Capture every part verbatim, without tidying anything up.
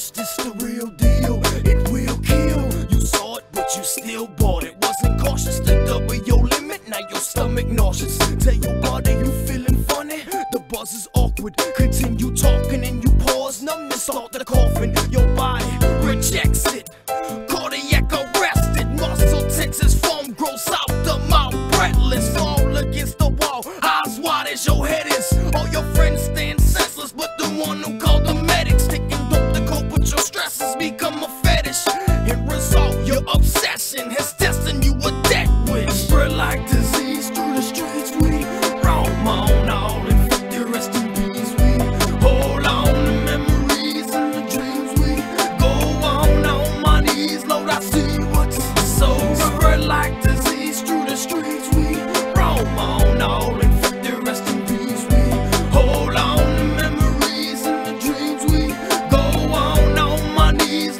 first, it's the real deal. It will kill. You saw it, but you still bought it. Wasn't cautious to double your limit. Now your stomach nauseous. Tell your body you feeling funny. The buzz is awkward. Continue talking and you pause. Numbness start the coughing. Your body rejects it. Cardiac arrested. Muscle tenses form. Grows out the mouth. Breathless. Fall against the wall. Eyes wide as your head is. All your friends stand senseless, but the one who called the medics. Your stress has become a fetish. And result, your obsession has destined you a death wish. I spread like disease through the streets. We roam on all and fit the rest in peace. We hold on to memories and the dreams. We go on on my knees, Lord, I see what's so. Spread like disease through the streets. We roam on all and fit the rest in peace. We hold on to memories and the dreams. We go on.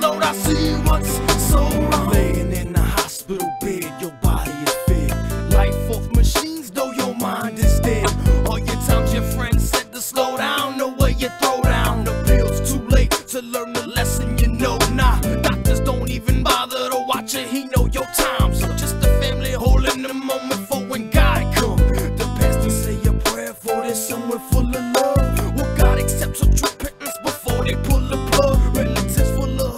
Lord, I see what's so wrong. Laying in the hospital bed, your body is fed. Life off machines, though your mind is dead. All your times your friends said to slow down, no way you throw down the pills. Too late to learn the lesson, you know. Nah, doctors don't even bother to watch it. He know your time, so just a family holding the moment for when God come. The pastor say a prayer for this somewhere full of love. Will God accept your repentance before they pull the plug? Relatives full of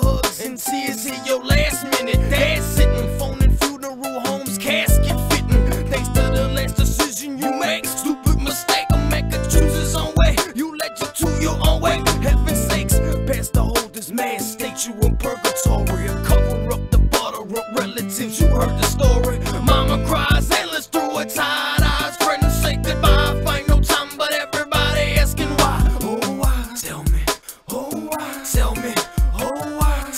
tears in your last minute. Dad's sitting, phone in funeral homes, casket fitting. Thanks to the last decision you make, stupid mistake. A man could choose his own way. You led you to your own way. Heaven sakes, best to hold this man, state you in purgatory. Cover up the butter of relatives. You heard the story. Mama cries, endless through her tired eyes. Friends say goodbye, find no time, but everybody asking why. Oh why? Tell me. Oh why? Tell me.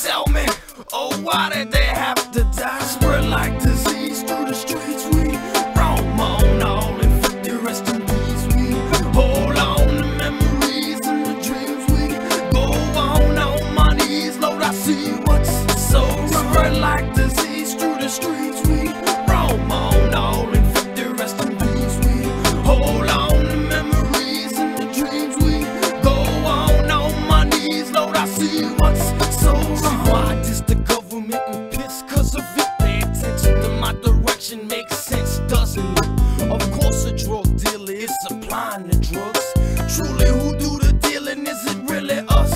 Tell me, oh why did they have to die? Spread like disease through the streets. We roam on all and fit the rest in peace. We hold on to memories and the dreams. We go on on my knees, Lord, I see what's so. Spread like disease through the streets. We roam on all and fit the rest in peace. We hold on to memories and the dreams. We go on on my knees, Lord, I see what's so. Why does the government and piss cause of it? Pay attention to my direction, makes sense, doesn't it? Of course a drug dealer is supplying the drugs. Truly who do the dealing, is it really us?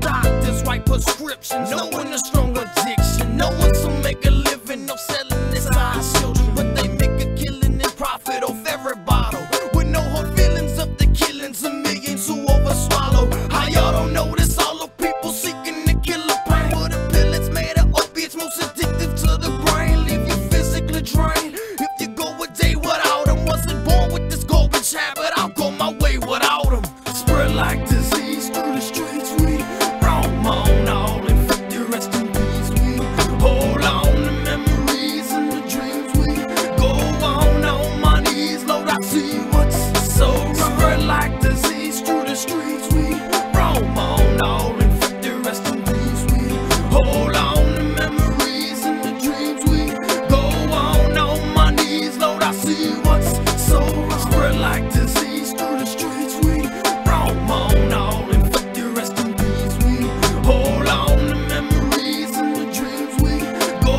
Doctors write prescriptions, knowing the strong addiction. Knowing some make a living of selling this to our children. But they make a killing and profit off every bottle. With no hard feelings of the killings of millions who overswallow. How y'all don't know this? All of people seeking like disease through the streets. We roam on all and fit the rest in peace. We hold on to memories and the dreams. We go on on my knees, Lord, I see what's so. Spread like disease through the streets. We roam on all and fit the rest in peace. We hold on to memories and the dreams. We go on on my knees, Lord, I see what's so. Spread like disease through the streets. We roam on all and fit the rest in peace. We hold on to memories and the dreams. We go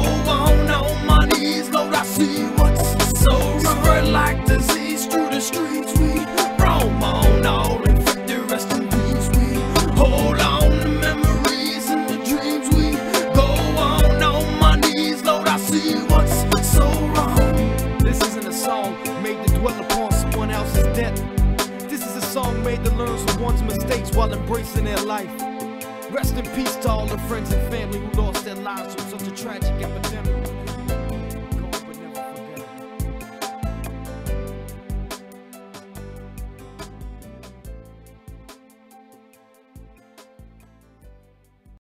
on on my knees, Lord, I see what's so. Spread like disease through the streets. We roam on all and fit the rest in peace. We hold on to memories and the dreams. We go on on my knees, Lord, I see what's so wrong. This isn't a song made to dwell upon someone else's death. Song made to learn someone's mistakes while embracing their life. Rest in peace to all the friends and family who lost their lives from such a tragic epidemic.